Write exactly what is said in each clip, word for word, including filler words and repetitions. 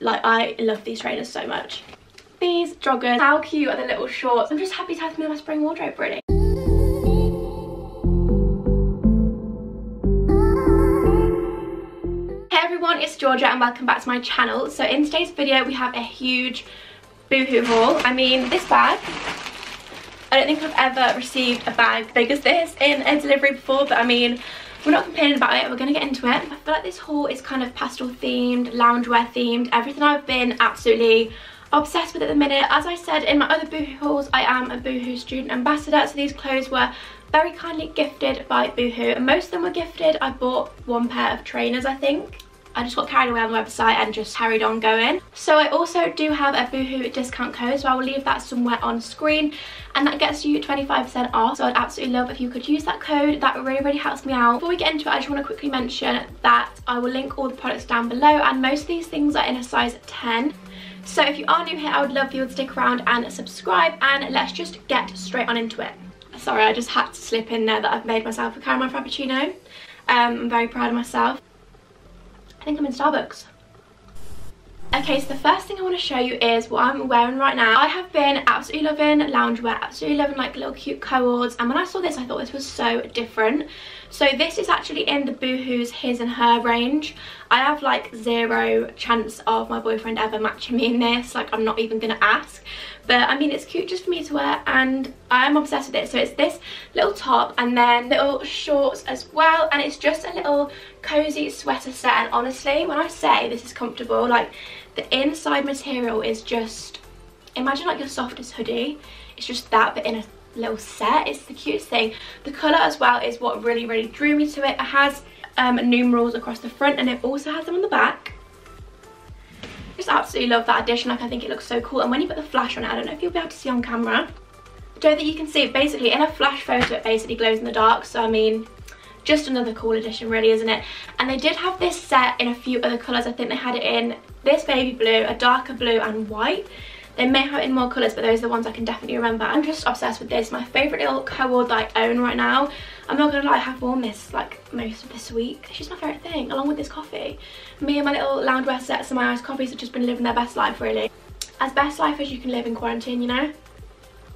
Like, I love these trainers so much. These joggers, how cute are the little shorts? I'm just happy to have them in my spring wardrobe, really. Hey everyone, it's Georgia and welcome back to my channel. So in today's video we have a huge Boohoo haul. I mean, this bag, I don't think I've ever received a bag big as this in a delivery before, but I mean, we're not complaining about it, we're going to get into it. I feel like this haul is kind of pastel themed, loungewear themed, everything. I've been absolutely obsessed with it at the minute. As I said in my other Boohoo hauls, I am a Boohoo student ambassador, so these clothes were very kindly gifted by Boohoo, and most of them were gifted. I bought one pair of trainers, I think. I just got carried away on the website and just carried on going. So I also do have a Boohoo discount code, so I will leave that somewhere on screen, and that gets you twenty-five percent off, so I'd absolutely love if you could use that code. That really, really helps me out. Before we get into it, I just want to quickly mention that I will link all the products down below, and most of these things are in a size ten. So if you are new here, I would love for you to stick around and subscribe, and let's just get straight on into it. Sorry, I just had to slip in there that I've made myself a caramel frappuccino. Um, I'm very proud of myself. I think I'm in Starbucks. Okay, so the first thing I want to show you is what I'm wearing right now. I have been absolutely loving loungewear, absolutely loving like little cute co-ords, and when I saw this I thought this was so different. So this is actually in the Boohoo's His and Her range. I have like zero chance of my boyfriend ever matching me in this, like I'm not even gonna ask. But I mean, it's cute just for me to wear and I'm obsessed with it. So it's this little top and then little shorts as well, and it's just a little cozy sweater set, and honestly when I say this is comfortable, like the inside material is just, imagine like your softest hoodie, it's just that but in a little set. It's the cutest thing. The colour as well is what really really drew me to it. It has um, numerals across the front and it also has them on the back. Just absolutely love that addition, like I think it looks so cool, and when you put the flash on it, I don't know if you'll be able to see on camera, I don't think you can see it. Basically in a flash photo it basically glows in the dark, so I mean just another cool addition really, isn't it? And they did have this set in a few other colours. I think they had it in this baby blue, a darker blue and white. They may have it in more colours, but those are the ones I can definitely remember. I'm just obsessed with this. My favourite little co-ord that I own right now. I'm not going to lie, I have worn this like most of this week. It's just my favourite thing, along with this coffee. Me and my little loungewear sets and my iced coffees have just been living their best life really. As best life as you can live in quarantine, you know?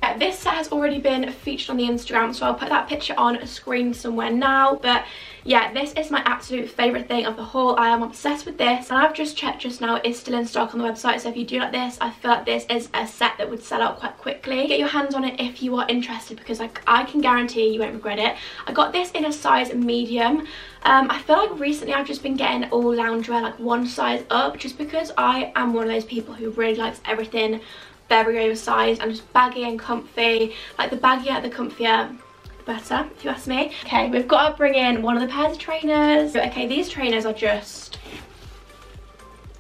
Yeah, this set has already been featured on the Instagram, so I'll put that picture on a screen somewhere now. But yeah, this is my absolute favourite thing of the haul. I am obsessed with this, and I've just checked just now, it is still in stock on the website, so if you do like this, I feel like this is a set that would sell out quite quickly. Get your hands on it if you are interested, because like I can guarantee you won't regret it. I got this in a size medium. Um, I feel like recently I've just been getting all loungewear like one size up, just because I am one of those people who really likes everything very oversized and just baggy and comfy. Like the baggier, the comfier, the better, if you ask me. Okay, we've got to bring in one of the pairs of trainers. Okay, these trainers are just,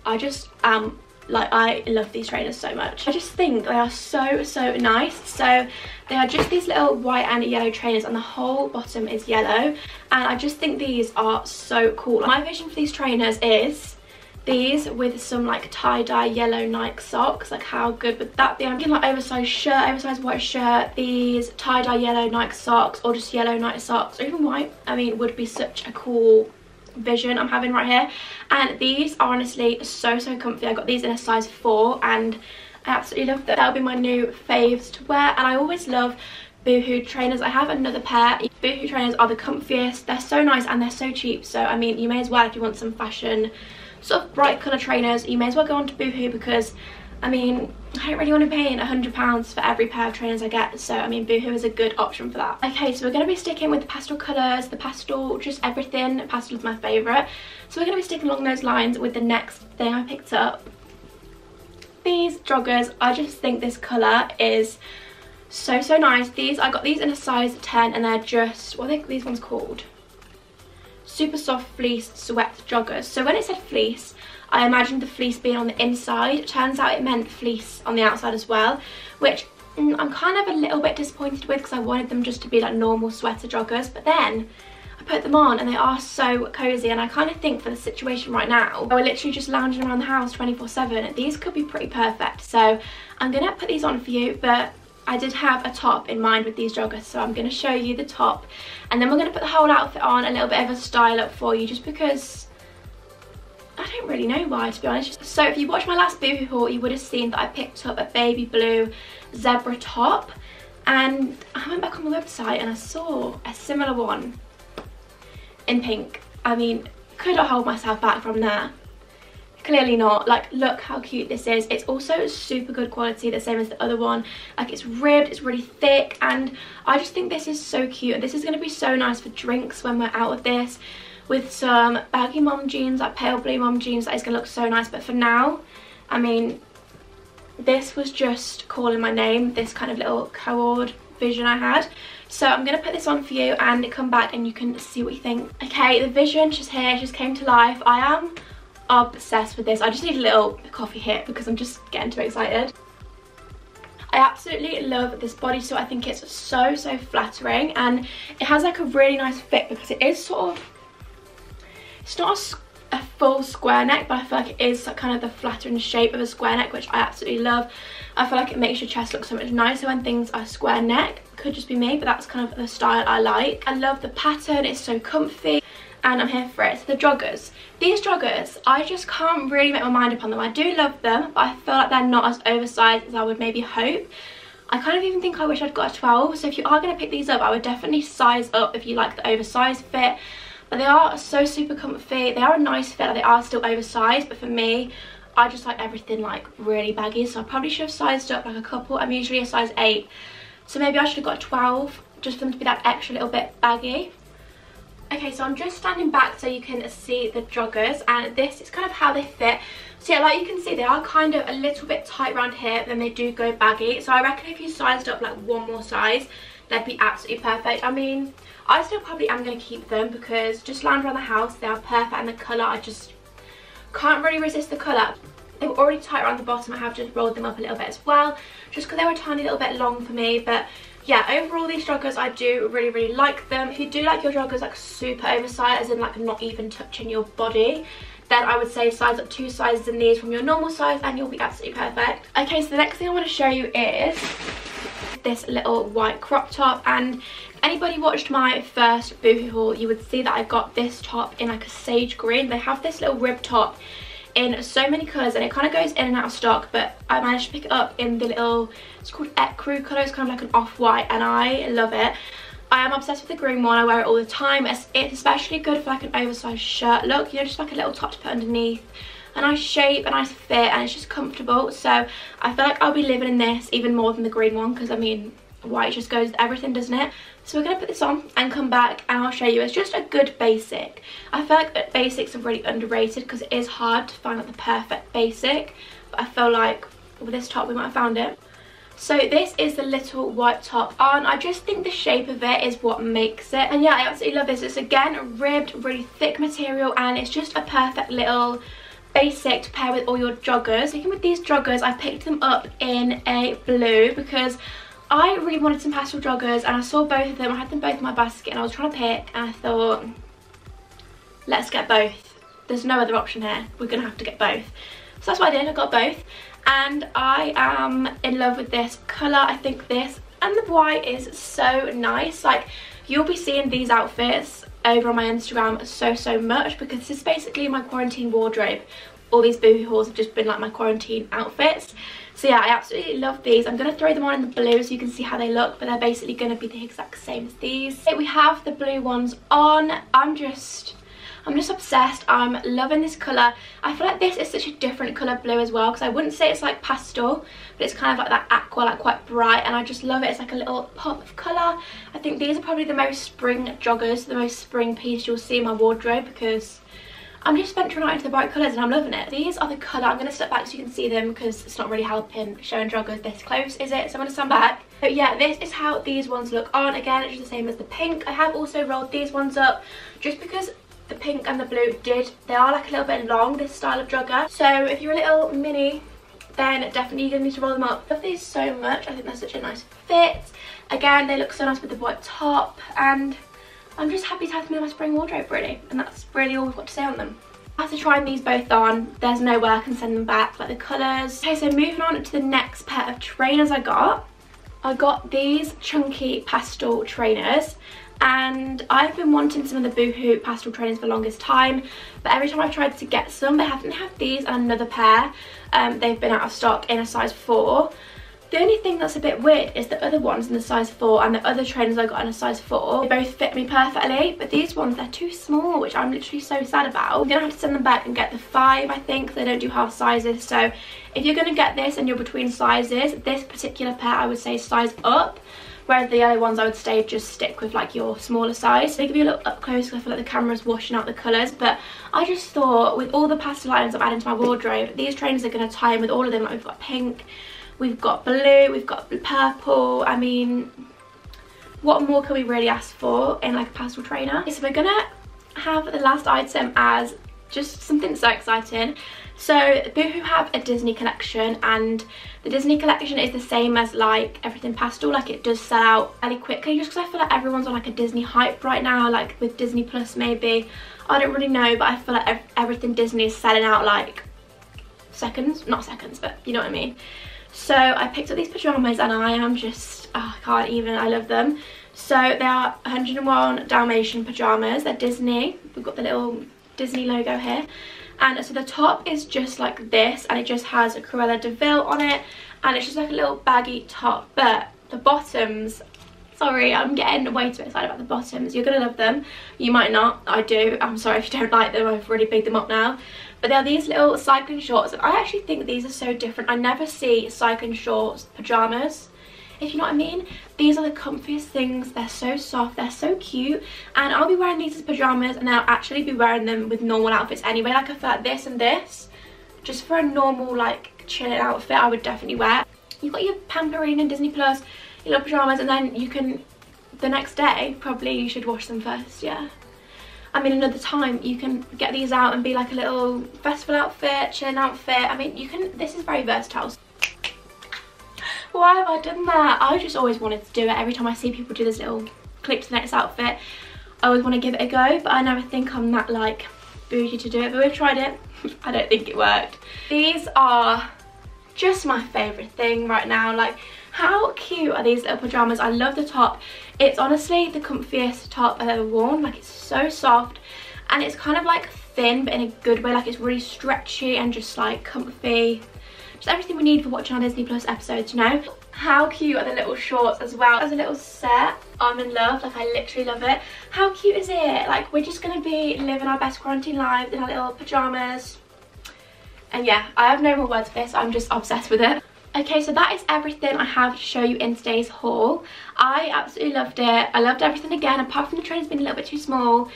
I just am um, like, I love these trainers so much. I just think they are so so nice. So they are just these little white and yellow trainers, and the whole bottom is yellow, and I just think these are so cool. My vision for these trainers is these with some like tie-dye yellow Nike socks. Like how good would that be? I'm getting like oversized shirt, oversized white shirt, these tie-dye yellow Nike socks, or just yellow Nike socks, or even white. I mean, would be such a cool vision I'm having right here. And these are honestly so so comfy. I got these in a size four and I absolutely love that. That'll be my new faves to wear. And I always love Boohoo trainers. I have another pair. Boohoo trainers are the comfiest, they're so nice and they're so cheap, so I mean you may as well, if you want some fashion sort of bright colour trainers, you may as well go on to Boohoo, because I mean I don't really want to pay in one hundred pounds for every pair of trainers I get, so I mean Boohoo is a good option for that. Okay, so we're going to be sticking with the pastel colours, the pastel, just everything. Pastel is my favourite, so we're going to be sticking along those lines with the next thing I picked up. These joggers, I just think this colour is so so nice. These, I got these in a size ten and they're just, what are these ones called? Super soft fleece sweat joggers. So when it said fleece, I imagined the fleece being on the inside. It turns out it meant fleece on the outside as well, which mm, I'm kind of a little bit disappointed with, because I wanted them just to be like normal sweater joggers. But then I put them on and they are so cozy, and I kind of think for the situation right now, we're literally just lounging around the house twenty-four seven, these could be pretty perfect. So I'm gonna put these on for you, but I did have a top in mind with these joggers, so I'm going to show you the top and then we're going to put the whole outfit on, a little bit of a style up for you, just because I don't really know why, to be honest. So if you watched my last Boohoo haul, you would have seen that I picked up a baby blue zebra top, and I went back on the website and I saw a similar one in pink. I mean, could I hold myself back from that? Clearly not. Like, look how cute this is. It's also super good quality, the same as the other one. Like, it's ribbed, it's really thick, and I just think this is so cute. And this is going to be so nice for drinks when we're out with this, with some baggy mom jeans, like pale blue mom jeans. That is going to look so nice. But for now, I mean, this was just calling my name, this kind of little co-ord vision I had. So I'm going to put this on for you and come back and you can see what you think. Okay, the vision, she's here, she just came to life. I am obsessed with this. I just need a little coffee hit because I'm just getting too excited. I absolutely love this bodysuit. I think it's so so flattering, and it has like a really nice fit because it is sort of, it's not a, a full square neck, but I feel like it is kind of the flattering shape of a square neck, which I absolutely love. I feel like it makes your chest look so much nicer when things are square neck. Could just be me, but that's kind of the style I like. I love the pattern, it's so comfy, and I'm here for it. So the joggers. These joggers, I just can't really make my mind up on them. I do love them, but I feel like they're not as oversized as I would maybe hope. I kind of even think I wish I'd got a twelve, so if you are going to pick these up, I would definitely size up if you like the oversized fit. But they are so super comfy. They are a nice fit, like they are still oversized, but for me, I just like everything like really baggy, so I probably should have sized up like a couple. I'm usually a size eight, so maybe I should have got a twelve, just for them to be that extra little bit baggy. Okay, so I'm just standing back so you can see the joggers, and this is kind of how they fit. So yeah, like you can see, they are kind of a little bit tight around here, then they do go baggy. So I reckon if you sized up like one more size, they'd be absolutely perfect. I mean, I still probably am going to keep them because just lying around the house, they are perfect, and the colour, I just can't really resist the colour. They were already tight around the bottom. I have just rolled them up a little bit as well, just because they were a tiny little bit long for me. But yeah, overall these joggers, I do really really like them. If you do like your joggers like super oversized, as in like not even touching your body, then I would say size up two sizes in these from your normal size and you'll be absolutely perfect. Okay, so the next thing I want to show you is this little white crop top, and if anybody watched my first Boohoo haul, you would see that I got this top in like a sage green. They have this little rib top in so many colours, and it kind of goes in and out of stock, but I managed to pick it up in the little, it's called ecru colour. It's kind of like an off-white, and I love it. I am obsessed with the green one. I wear it all the time. It's especially good for like an oversized shirt look, you know, just like a little top to put underneath. A nice shape, a nice fit, and it's just comfortable. So I feel like I'll be living in this even more than the green one, because I mean, white just goes with everything, doesn't it? So we're going to put this on and come back and I'll show you. It's just a good basic. I feel like basics are really underrated because it is hard to find like the perfect basic, but I feel like with this top we might have found it. So this is the little white top on. I just think the shape of it is what makes it, and yeah, I absolutely love this. It's again ribbed, really thick material, and it's just a perfect little basic to pair with all your joggers. Sticking with these joggers, I picked them up in a blue because I really wanted some pastel joggers, and I saw both of them. I had them both in my basket and I was trying to pick, and I thought, let's get both. There's no other option here. We're going to have to get both. So that's what I did. I got both, and I am in love with this colour. I think this and the white is so nice. Like, you'll be seeing these outfits over on my Instagram so so much because this is basically my quarantine wardrobe. All these Boohoo hauls have just been like my quarantine outfits. So yeah, I absolutely love these. I'm going to throw them on in the blue so you can see how they look, but they're basically going to be the exact same as these. Here we have the blue ones on. I'm just, I'm just obsessed. I'm loving this colour. I feel like this is such a different colour blue as well, because I wouldn't say it's like pastel, but it's kind of like that aqua, like quite bright, and I just love it. It's like a little pop of colour. I think these are probably the most spring joggers, the most spring piece you'll see in my wardrobe, because I'm just venturing out into the bright colours and I'm loving it. These are the colour. I'm going to step back so you can see them because it's not really helping showing joggers this close, is it? So I'm going to stand back. But yeah, this is how these ones look on. Again, it's just the same as the pink. I have also rolled these ones up just because the pink and the blue did, they are like a little bit long, this style of jogger. So if you're a little mini, then definitely you're going to need to roll them up. I love these so much. I think they're such a nice fit. Again, they look so nice with the white top, and I'm just happy to have them in my spring wardrobe, really, and that's really all we've got to say on them. After trying these both on, there's no way I can send them back, like the colours. Okay, so moving on to the next pair of trainers I got. I got these chunky pastel trainers, and I've been wanting some of the Boohoo pastel trainers for the longest time, but every time I've tried to get some, but I haven't had these and another pair. Um, they've been out of stock in a size four. The only thing that's a bit weird is the other ones in the size four and the other trainers I got in a size four, they both fit me perfectly, but these ones, they're too small, which I'm literally so sad about. I'm gonna have to send them back and get the five, I think. They don't do half sizes, so if you're gonna get this and you're between sizes, this particular pair I would say size up, whereas the other ones I would say just stick with like your smaller size. They give you a little up close because I feel like the camera's washing out the colours, but I just thought with all the pastel items I've added to my wardrobe, these trainers are gonna tie in with all of them. Like we've got pink, we've got blue, we've got purple. I mean, what more can we really ask for in like a pastel trainer? Okay, so we're gonna have the last item as just something so exciting. So Boohoo have a Disney collection, and the Disney collection is the same as like everything pastel, like it does sell out fairly quickly just because I feel like everyone's on like a Disney hype right now, like with Disney Plus maybe. I don't really know, but I feel like ev everything Disney is selling out like seconds, not seconds, but you know what I mean. So I picked up these pyjamas and I am just, oh, I can't even, I love them. So they are one oh one Dalmatian pyjamas, they're Disney. We've got the little Disney logo here. And so the top is just like this, and it just has a Cruella de Vil on it. And it's just like a little baggy top, but the bottoms, sorry, I'm getting way too excited about the bottoms. You're gonna love them. You might not, I do. I'm sorry if you don't like them, I've already picked them up now. But they are these little cycling shorts, and I actually think these are so different. I never see cycling shorts, pyjamas, if you know what I mean. These are the comfiest things, they're so soft, they're so cute. And I'll be wearing these as pyjamas, and I'll actually be wearing them with normal outfits anyway. Like I feel like this and this, just for a normal like chilling outfit, I would definitely wear. You've got your pamperine and Disney Plus, your little pyjamas, and then you can, the next day, probably you should wash them first, yeah. I mean, another time you can get these out and be like a little festival outfit, chilling outfit. I mean, you can, this is very versatile. Why have I done that? I just always wanted to do it. Every time I see people do this little clip to the next outfit, I always want to give it a go, but I never think I'm that like bougie to do it, but we've tried it. I don't think it worked. These are just my favourite thing right now. Like, how cute are these little pyjamas? I love the top. It's honestly the comfiest top I've ever worn. Like, it's so soft, and it's kind of like thin, but in a good way. Like, it's really stretchy and just like comfy. Just everything we need for watching our Disney Plus episodes, you know? How cute are the little shorts as well? As a little set, I'm in love. Like, I literally love it. How cute is it? Like, we're just gonna be living our best quarantine lives in our little pyjamas. And yeah, I have no more words for this. I'm just obsessed with it. Okay, so that is everything I have to show you in today's haul. I absolutely loved it. I loved everything again, apart from the trainers being a little bit too small.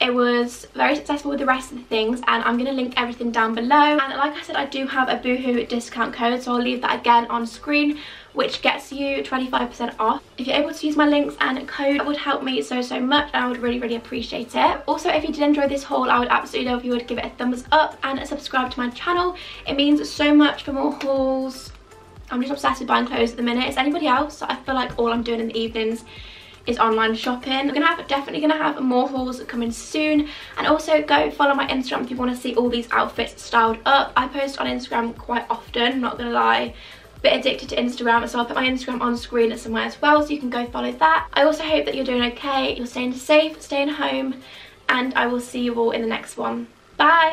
It was very successful with the rest of the things, and I'm going to link everything down below. And like I said, I do have a Boohoo discount code, so I'll leave that again on screen, which gets you twenty-five percent off. If you're able to use my links and code, that would help me so, so much, and I would really, really appreciate it. Also, if you did enjoy this haul, I would absolutely love if you would give it a thumbs up and subscribe to my channel. It means so much for more hauls. I'm just obsessed with buying clothes at the minute. It's anybody else, so I feel like all I'm doing in the evenings is online shopping. We're gonna have, definitely gonna have more hauls coming soon, and also go follow my Instagram if you want to see all these outfits styled up. I post on Instagram quite often, I'm not gonna lie, a bit addicted to Instagram, so I'll put my Instagram on screen somewhere as well, so you can go follow that. I also hope that you're doing okay, you're staying safe, staying home, and I will see you all in the next one. Bye!